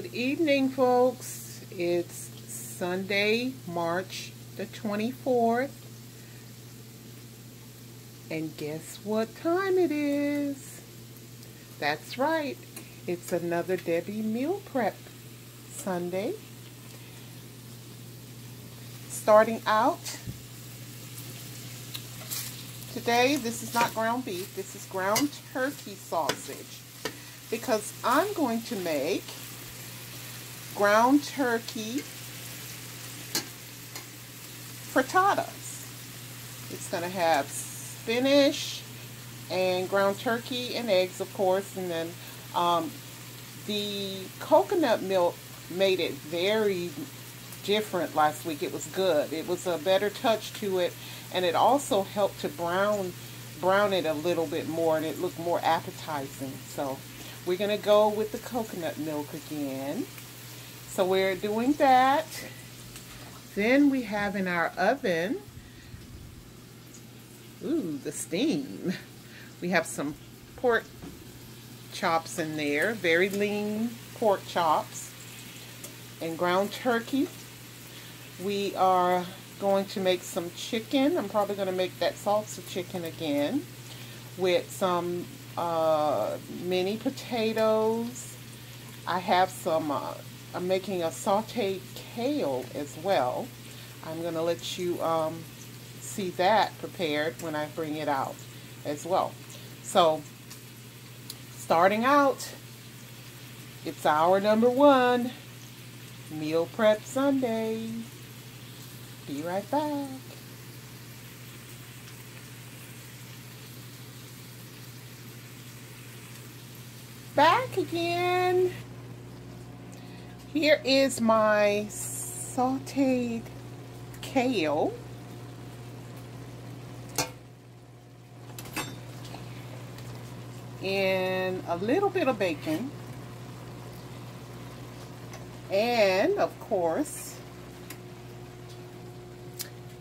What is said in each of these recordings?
Good evening, folks. It's Sunday, March the 24th. And guess what time it is? That's right. It's another Debbie Meal Prep Sunday. Starting out today, this is not ground beef. This is ground turkey sausage, because I'm going to make ground turkey frittatas. It's going to have spinach and ground turkey and eggs, of course, and then the coconut milk made it very different last week. It was good. It was a better touch to it, and it also helped to brown it a little bit more, and it looked more appetizing. So we're going to go with the coconut milk again. So we're doing that. Then we have in our oven, ooh, the steam. We have some pork chops in there, very lean pork chops and ground turkey. We are going to make some chicken. I'm probably going to make that salsa chicken again with some mini potatoes. I have some, I'm making a sauteed kale as well. I'm going to let you see that prepared when I bring it out as well. So, starting out, it's our number one, Meal Prep Sunday. Be right back. Back again. Here is my sauteed kale. And a little bit of bacon. And, of course,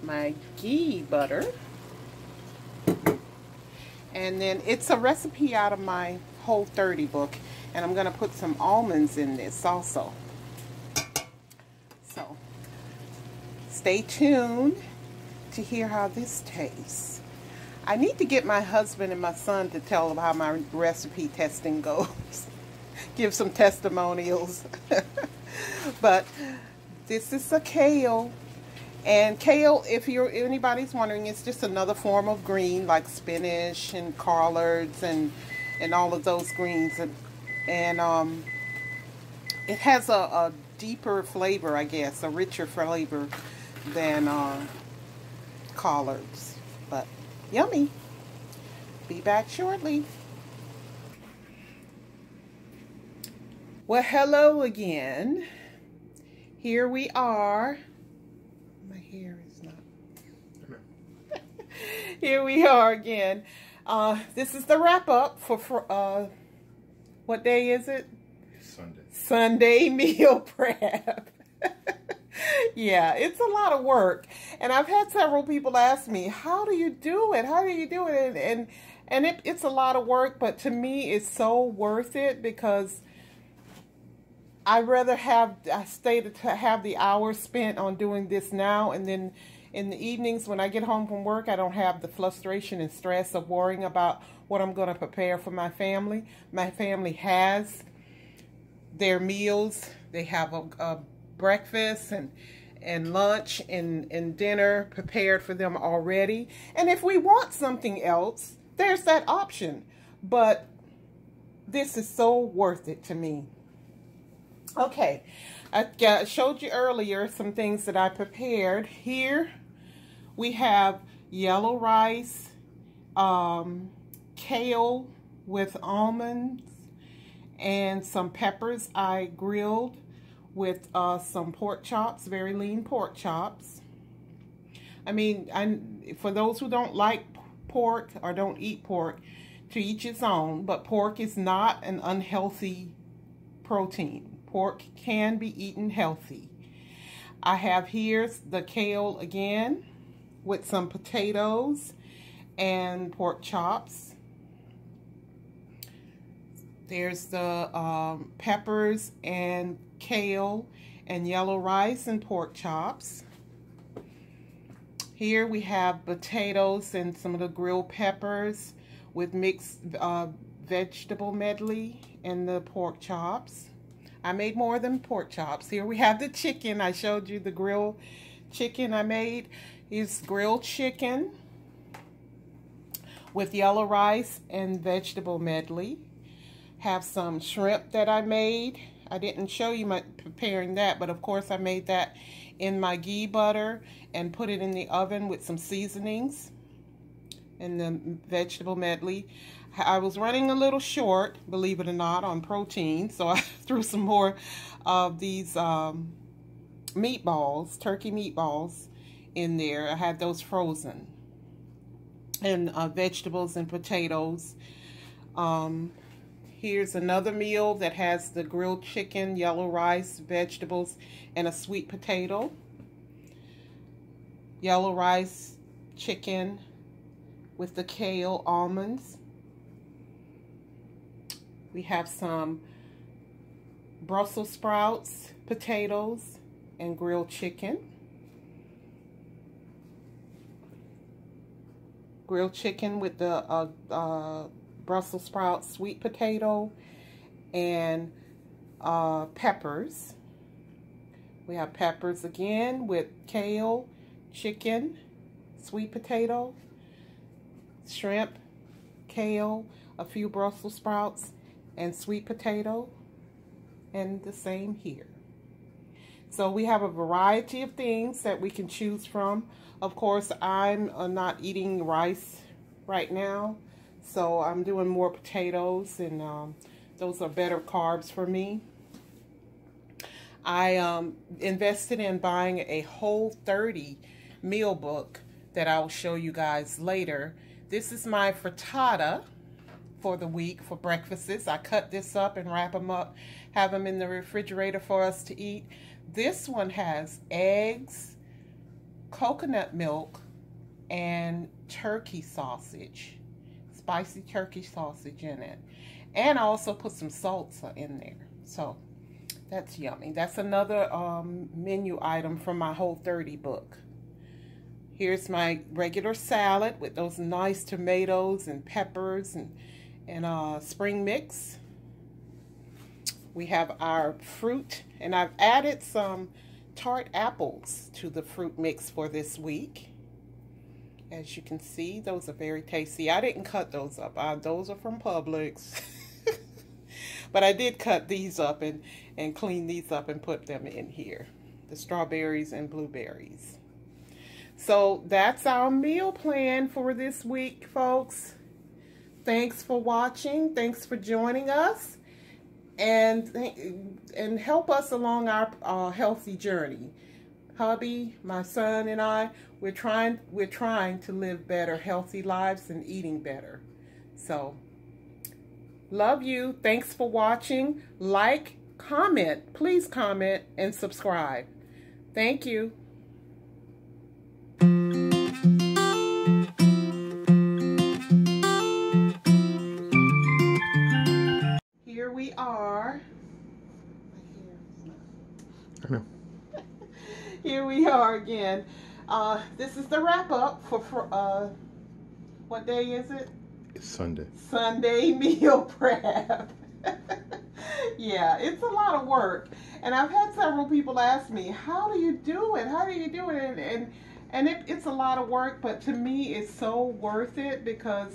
my ghee butter. And then it's a recipe out of my Whole30 book, and I'm going to put some almonds in this also. So stay tuned to hear how this tastes. I need to get my husband and my son to tell them how my recipe testing goes. Give some testimonials. But this is a kale. And kale, if you're anybody's wondering, it's just another form of green, like spinach and collards and all of those greens, and it has a deeper flavor, I guess, a richer flavor than collards. But yummy. Be back shortly. Well, hello again. Here we are. My hair is not. Here we are again. This is the wrap-up for what day is it? Sunday. Sunday meal prep. Yeah, it's a lot of work. And I've had several people ask me, how do you do it? How do you do it? And it's a lot of work, but to me, it's so worth it, because I stay to have the hours spent on doing this now, and then in the evenings when I get home from work, I don't have the frustration and stress of worrying about what I'm going to prepare for my family. My family has their meals. They have a breakfast and lunch and dinner prepared for them already. And if we want something else, there's that option. But this is so worth it to me. Okay, I showed you earlier some things that I prepared. Here we have yellow rice, kale with almonds, and some peppers I grilled with some pork chops, very lean pork chops. I mean, for those who don't like pork or don't eat pork, to each its own, but pork is not an unhealthy protein. Pork can be eaten healthy. I have here the kale again with some potatoes and pork chops. There's the peppers and kale, and yellow rice and pork chops. Here we have potatoes and some of the grilled peppers with mixed vegetable medley and the pork chops. I made more than pork chops. Here we have the chicken. I showed you the grilled chicken I made. It's grilled chicken with yellow rice and vegetable medley. Have some shrimp that I made. I didn't show you my preparing that, but of course I made that in my ghee butter and put it in the oven with some seasonings and the vegetable medley. I was running a little short, believe it or not, on protein, so I threw some more of these meatballs, turkey meatballs in there. I had those frozen, and vegetables and potatoes. Here's another meal that has the grilled chicken, yellow rice, vegetables, and a sweet potato. Yellow rice, chicken with the kale, almonds. We have some Brussels sprouts, potatoes, and grilled chicken. Grilled chicken with the Brussels sprouts, sweet potato, and peppers. We have peppers again with kale, chicken, sweet potato, shrimp, kale, a few Brussels sprouts, and sweet potato, and the same here. So we have a variety of things that we can choose from. Of course, I'm not eating rice right now, so I'm doing more potatoes, and those are better carbs for me. I invested in buying a Whole30 meal book that I'll show you guys later. This is my frittata for the week for breakfasts. I cut this up and wrap them up, have them in the refrigerator for us to eat. This one has eggs, coconut milk, and turkey sausage, spicy turkey sausage in it. And I also put some salsa in there. So that's yummy. That's another menu item from my Whole30 book. Here's my regular salad with those nice tomatoes and peppers and spring mix. We have our fruit, and I've added some tart apples to the fruit mix for this week. As you can see, those are very tasty. I didn't cut those up. Those are from Publix. But I did cut these up and clean these up and put them in here. The strawberries and blueberries. So that's our meal plan for this week, folks. Thanks for watching. Thanks for joining us, and help us along our healthy journey. Hubby, my son, and I, we're trying to live better, healthy lives and eating better. So, love you. Thanks for watching. Like, comment, please comment and subscribe. Thank you. Here we are again. This is the wrap up for what day is it? It's Sunday. Sunday meal prep. Yeah, it's a lot of work, and I've had several people ask me, "How do you do it? How do you do it?" And it's a lot of work, but to me, it's so worth it because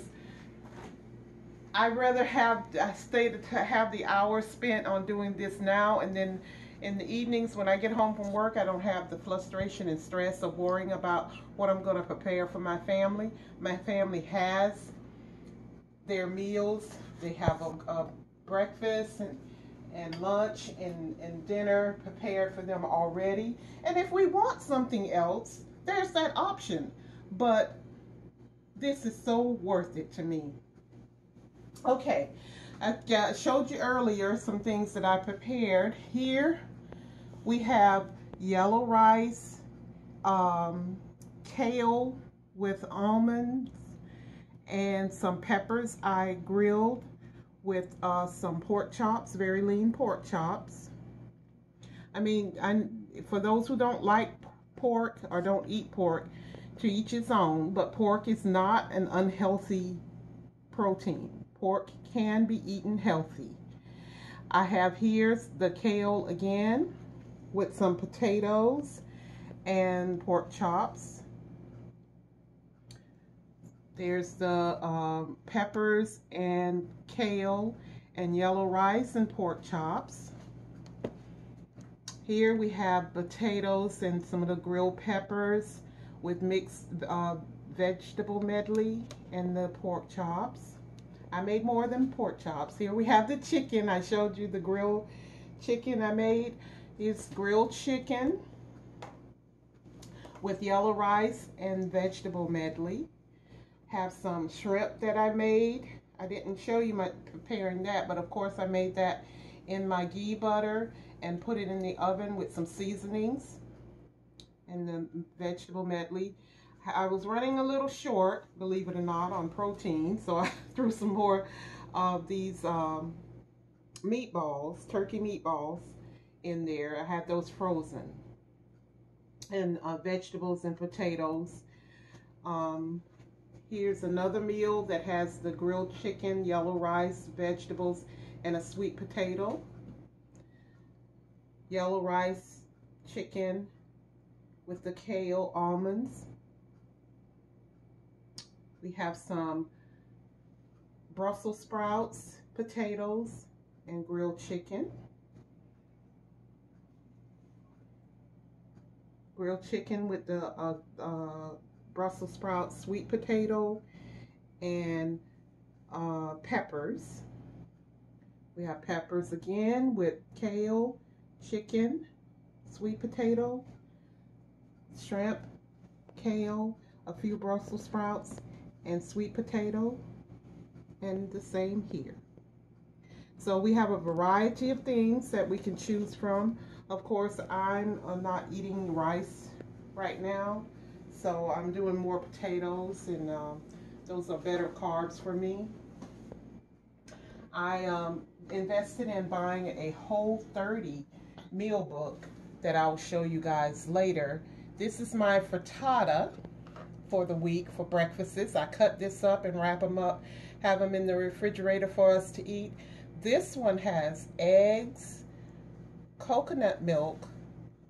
I'd rather have the hours spent on doing this now, and then in the evenings when I get home from work, I don't have the frustration and stress of worrying about what I'm going to prepare for my family. My family has their meals. They have a breakfast and lunch and dinner prepared for them already. And if we want something else, there's that option. But this is so worth it to me. Okay, I showed you earlier some things that I prepared. Here we have yellow rice, kale with almonds, and some peppers I grilled with some pork chops, very lean pork chops. I mean, for those who don't like pork or don't eat pork, to each its own, but pork is not an unhealthy protein. Pork can be eaten healthy. I have here the kale again with some potatoes and pork chops. There's the peppers and kale and yellow rice and pork chops. Here we have potatoes and some of the grilled peppers with mixed vegetable medley and the pork chops. I made more than pork chops. Here we have the chicken. I showed you the grilled chicken I made. It's grilled chicken with yellow rice and vegetable medley. Have some shrimp that I made. I didn't show you my preparing that, but of course I made that in my ghee butter and put it in the oven with some seasonings and the vegetable medley. I was running a little short, believe it or not, on protein, so I threw some more of these meatballs, turkey meatballs in there. I had those frozen, and vegetables and potatoes. Here's another meal that has the grilled chicken, yellow rice, vegetables, and a sweet potato. Yellow rice, chicken, with the kale almonds. We have some Brussels sprouts, potatoes, and grilled chicken. Grilled chicken with the Brussels sprouts, sweet potato, and peppers. We have peppers again with kale, chicken, sweet potato, shrimp, kale, a few Brussels sprouts, and sweet potato, and the same here. So we have a variety of things that we can choose from. Of course, I'm not eating rice right now, so I'm doing more potatoes, and those are better carbs for me. I invested in buying a Whole30 meal book that I'll show you guys later. This is my frittata for the week for breakfasts. I cut this up and wrap them up, have them in the refrigerator for us to eat. This one has eggs, coconut milk,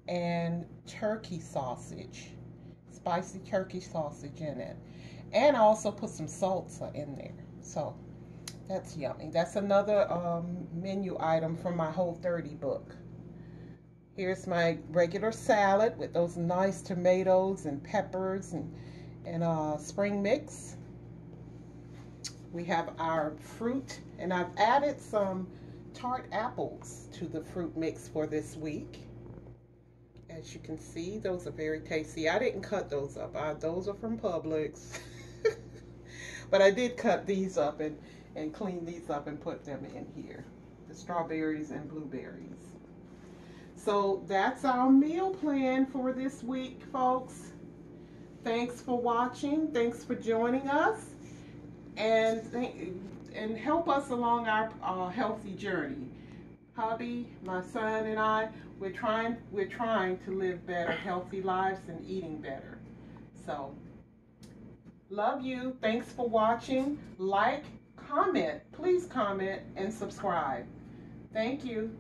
and turkey sausage, spicy turkey sausage in it. And I also put some salsa in there. So that's yummy. That's another menu item from my Whole30 book. Here's my regular salad with those nice tomatoes and peppers and spring mix. We have our fruit, and I've added some tart apples to the fruit mix for this week. As you can see, those are very tasty. I didn't cut those up. Those are from Publix. But I did cut these up and clean these up and put them in here. The strawberries and blueberries. So that's our meal plan for this week, folks. Thanks for watching. Thanks for joining us. And help us along our healthy journey. Hubby, my son, and I, we're trying to live better, healthy lives and eating better. So, love you. Thanks for watching. Like, comment. Please comment and subscribe. Thank you.